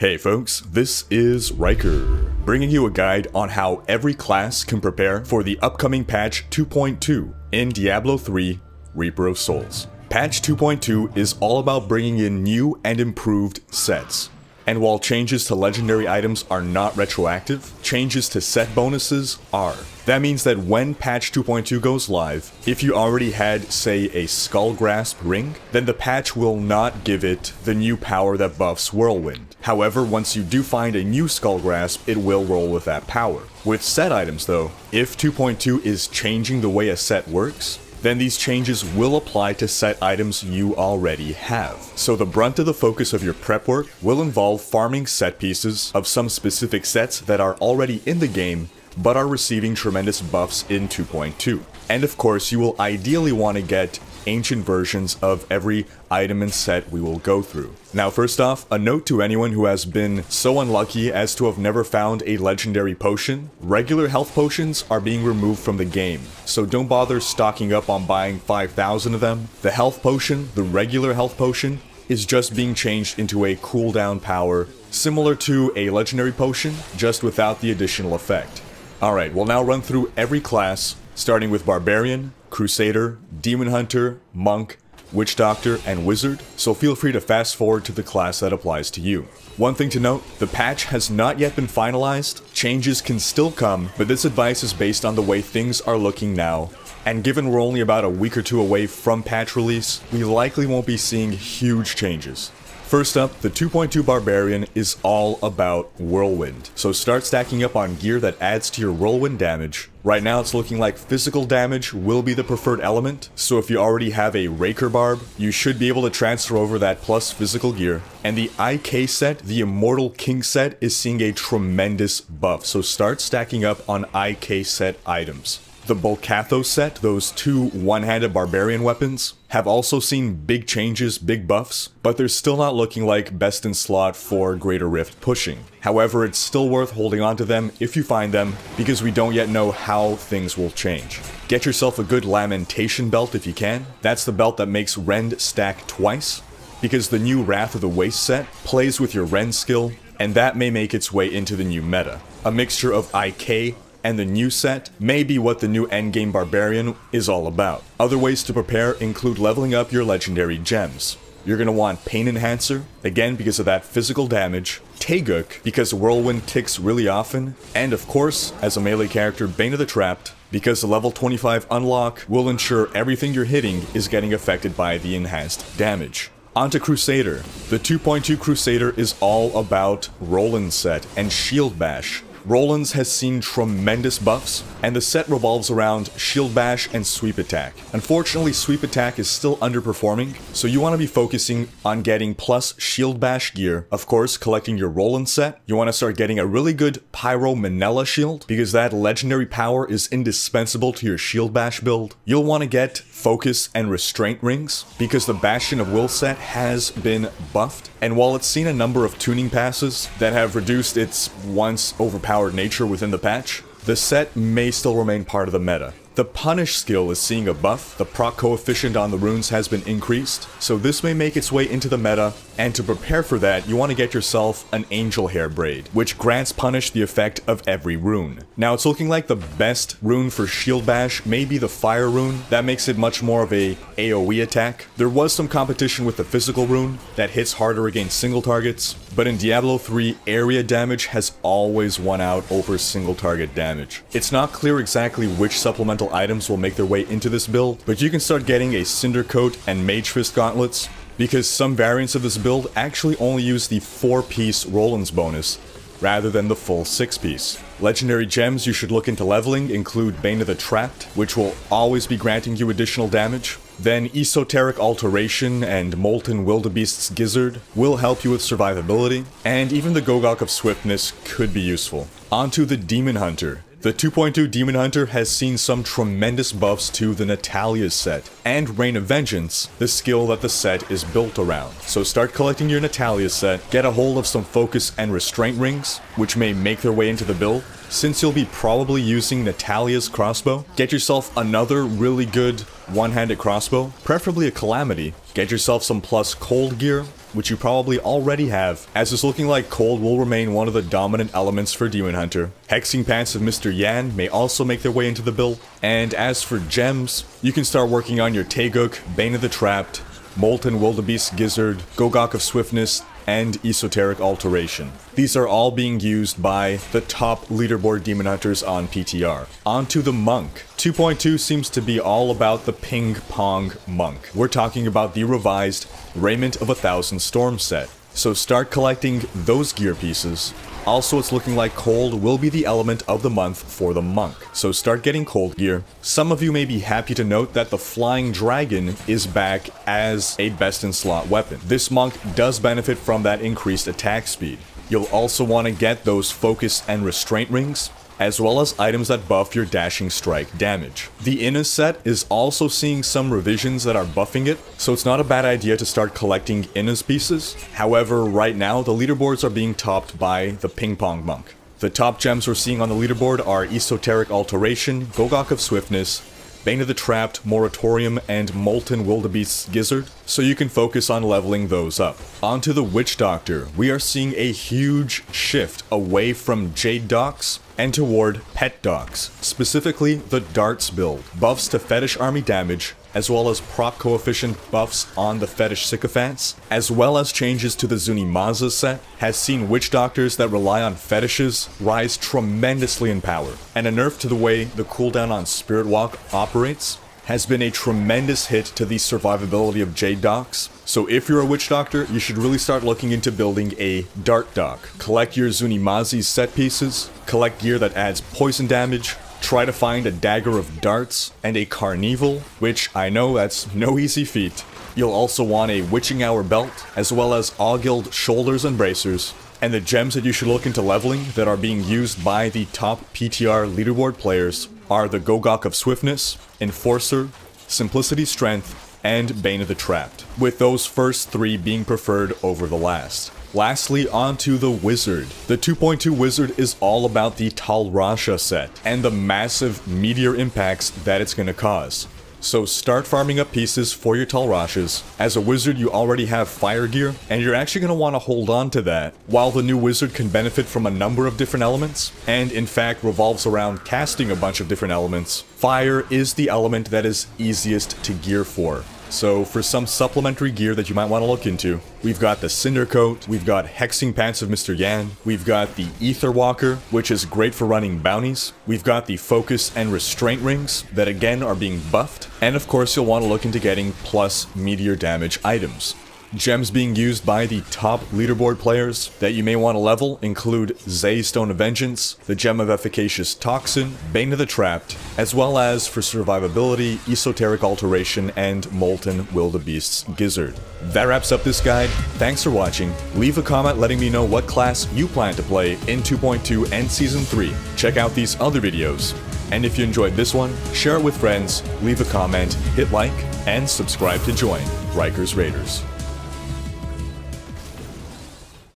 Hey folks, this is Rhykker, bringing you a guide on how every class can prepare for the upcoming patch 2.2 in Diablo 3 Reaper of Souls. Patch 2.2 is all about bringing in new and improved sets. And while changes to legendary items are not retroactive, changes to set bonuses are. That means that when patch 2.2 goes live, if you already had, say, a Skull Grasp ring, then the patch will not give it the new power that buffs Whirlwind. However, once you do find a new Skull Grasp, it will roll with that power. With set items though, if 2.2 is changing the way a set works, then these changes will apply to set items you already have. So the brunt of the focus of your prep work will involve farming set pieces of some specific sets that are already in the game but are receiving tremendous buffs in 2.2. And of course, you will ideally want to get ancient versions of every item and set we will go through. Now first off, a note to anyone who has been so unlucky as to have never found a legendary potion. Regular health potions are being removed from the game, so don't bother stocking up on buying 5,000 of them. The health potion, the regular health potion, is just being changed into a cooldown power similar to a legendary potion, just without the additional effect. Alright, we'll now run through every class, starting with Barbarian, Crusader, Demon Hunter, Monk, Witch Doctor, and Wizard, so feel free to fast forward to the class that applies to you. One thing to note, the patch has not yet been finalized, changes can still come, but this advice is based on the way things are looking now, and given we're only about a week or two away from patch release, we likely won't be seeing huge changes. First up, the 2.2 Barbarian is all about Whirlwind, so start stacking up on gear that adds to your Whirlwind damage. Right now it's looking like physical damage will be the preferred element, so if you already have a Raker Barb, you should be able to transfer over that plus physical gear. And the IK set, the Immortal King set, is seeing a tremendous buff, so start stacking up on IK set items. The Bul-Kathos set, those two one-handed barbarian weapons, have also seen big changes, big buffs, but they're still not looking like best in slot for Greater Rift pushing. However, it's still worth holding on to them if you find them, because we don't yet know how things will change. Get yourself a good Lamentation belt if you can. That's the belt that makes Rend stack twice, because the new Wrath of the Waste set plays with your Rend skill, and that may make its way into the new meta. A mixture of IK and the new set may be what the new endgame Barbarian is all about. Other ways to prepare include leveling up your legendary gems. You're going to want Pain Enhancer, again because of that physical damage, Taeguk, because Whirlwind ticks really often, and of course, as a melee character, Bane of the Trapped, because the level 25 unlock will ensure everything you're hitting is getting affected by the enhanced damage. Onto Crusader. The 2.2 Crusader is all about Roland's set and Shield Bash. Roland's has seen tremendous buffs, and the set revolves around Shield Bash and Sweep Attack. Unfortunately, Sweep Attack is still underperforming, so you want to be focusing on getting plus Shield Bash gear, of course collecting your Roland set. You want to start getting a really good Pyromancer shield, because that legendary power is indispensable to your Shield Bash build. You'll want to get Focus and Restraint rings, because the Bastion of Will set has been buffed, and while it's seen a number of tuning passes that have reduced its once overpowered nature within the patch, the set may still remain part of the meta. The Punish skill is seeing a buff, the proc coefficient on the runes has been increased, so this may make its way into the meta, and to prepare for that, you want to get yourself an angel hair braid, which grants Punish the effect of every rune. Now it's looking like the best rune for Shield Bash may be the fire rune, that makes it much more of a AoE attack. There was some competition with the physical rune that hits harder against single targets, but in Diablo 3, area damage has always won out over single target damage. It's not clear exactly which supplemental items will make their way into this build, but you can start getting a Cindercoat and Mage Fist gauntlets, because some variants of this build actually only use the 4-piece Roland's bonus rather than the full 6-piece. Legendary gems you should look into leveling include Bane of the Trapped, which will always be granting you additional damage. Then Esoteric Alteration and Molten Wildebeest's Gizzard will help you with survivability, and even the Gogok of Swiftness could be useful. Onto the Demon Hunter. The 2.2 Demon Hunter has seen some tremendous buffs to the Natalia's set, and Reign of Vengeance, the skill that the set is built around. So start collecting your Natalia set, get a hold of some Focus and Restraint rings, which may make their way into the build. Since you'll be probably using Natalia's crossbow, get yourself another really good one-handed crossbow, preferably a Calamity. Get yourself some plus cold gear, which you probably already have, as it's looking like cold will remain one of the dominant elements for Demon Hunter. Hexing Pants of Mr. Yan may also make their way into the build, and as for gems, you can start working on your Taeguk, Bane of the Trapped, Molten Wildebeest's Gizzard, Gogok of Swiftness, and Esoteric Alteration. These are all being used by the top leaderboard Demon Hunters on PTR. On to the Monk. 2.2 seems to be all about the Ping Pong Monk. We're talking about the revised Raiment of a Thousand Storms set. So start collecting those gear pieces. Also, it's looking like cold will be the element of the month for the monk. So start getting cold gear. Some of you may be happy to note that the Flying Dragon is back as a best-in-slot weapon. This monk does benefit from that increased attack speed. You'll also want to get those Focus and Restraint Rings, as well as items that buff your dashing strike damage. The Inna set is also seeing some revisions that are buffing it, so it's not a bad idea to start collecting Inna's pieces. However, right now, the leaderboards are being topped by the Ping Pong Monk. The top gems we're seeing on the leaderboard are Esoteric Alteration, Gogok of Swiftness, Bane of the Trapped, Moratorium, and Molten Wildebeest's Gizzard, so you can focus on leveling those up. Onto the Witch Doctor, we are seeing a huge shift away from Jade Docks and toward Pet Docks, specifically the Darts build. Buffs to Fetish Army damage, as well as proc coefficient buffs on the Fetish Sycophants, as well as changes to the Zunimaza set, has seen Witch Doctors that rely on Fetishes rise tremendously in power, and a nerf to the way the cooldown on Spirit Walk operates has been a tremendous hit to the survivability of Jade Docks. So if you're a Witch Doctor, you should really start looking into building a Dart Dock. Collect your Zunimazi's set pieces, collect gear that adds poison damage, try to find a Dagger of Darts and a Carnival, which I know that's no easy feat. You'll also want a Witching Hour Belt, as well as Augild Shoulders and Bracers, and the gems that you should look into leveling that are being used by the top PTR leaderboard players are the Gogok of Swiftness, Enforcer, Simplicity Strength, and Bane of the Trapped, with those first three being preferred over the last. Lastly, onto the Wizard. The 2.2 Wizard is all about the Tal Rasha set and the massive meteor impacts that it's going to cause. So start farming up pieces for your Tal Rashas. As a Wizard, you already have fire gear, and you're actually going to want to hold on to that. While the new Wizard can benefit from a number of different elements, and in fact revolves around casting a bunch of different elements, fire is the element that is easiest to gear for. So for some supplementary gear that you might want to look into, we've got the Cindercoat, we've got Hexing Pants of Mr. Yan, we've got the Aether Walker, which is great for running bounties, we've got the Focus and Restraint Rings that again are being buffed, and of course you'll want to look into getting plus meteor damage items. Gems being used by the top leaderboard players that you may want to level include Zay Stone of Vengeance, the Gem of Efficacious Toxin, Bane of the Trapped, as well as for survivability, Esoteric Alteration, and Molten Wildebeest's Gizzard. That wraps up this guide. Thanks for watching. Leave a comment letting me know what class you plan to play in 2.2 and Season 3. Check out these other videos. And if you enjoyed this one, share it with friends, leave a comment, hit like, and subscribe to join Rykker's Raiders.